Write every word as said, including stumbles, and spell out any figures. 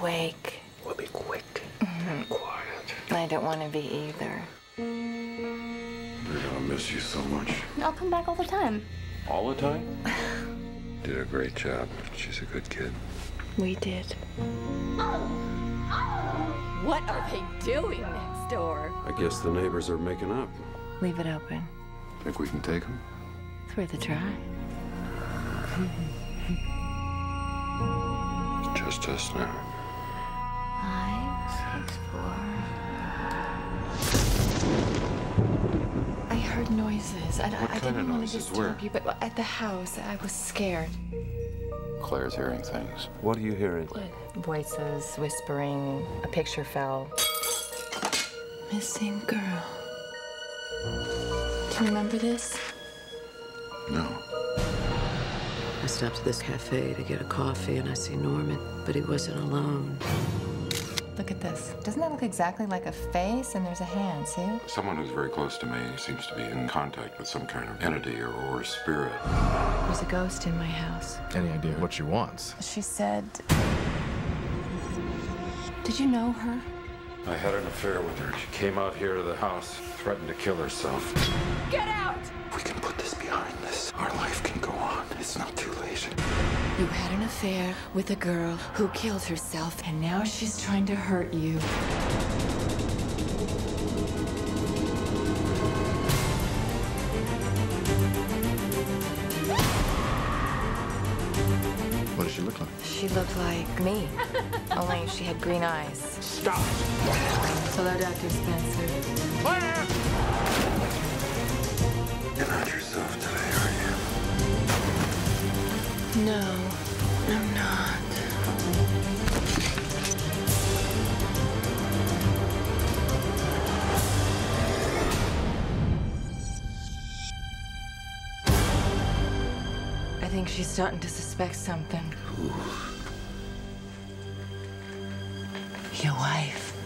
awake. We'll be quick mm-hmm. and quiet. I don't want to be either. We're gonna miss you so much. I'll come back all the time. All the time? Did a great job. She's a good kid. We did. Oh. Oh. What are they doing next door? I guess the neighbors are making up. Leave it open. Think we can take them? It's worth a try. It's just us now. Five, six, four. I heard noises. I, what I, I kind didn't of want to disturb you, but at the house, I was scared. Claire's hearing things. What are you hearing? What? Voices, whispering, a picture fell. Missing girl. Do you remember this? No. I stopped at this cafe to get a coffee, and I see Norman, but he wasn't alone. Look at this. Doesn't that look exactly like a face? And there's a hand, see? Someone who's very close to me seems to be in contact with some kind of entity or, or spirit. There's a ghost in my house. Any idea what she wants? She said... Did you know her? I had an affair with her. She came out here to the house, threatened to kill herself. Get out! We can put this behind us. Our life can go on. It's not too late. You had an affair with a girl who killed herself, and now she's trying to hurt you. What does she look like? She looked like me, only she had green eyes. Stop! Hello, Doctor Spencer. Claire! You're not yourself today, are you? No, I'm not. I think she's starting to suspect something. Who? Your wife.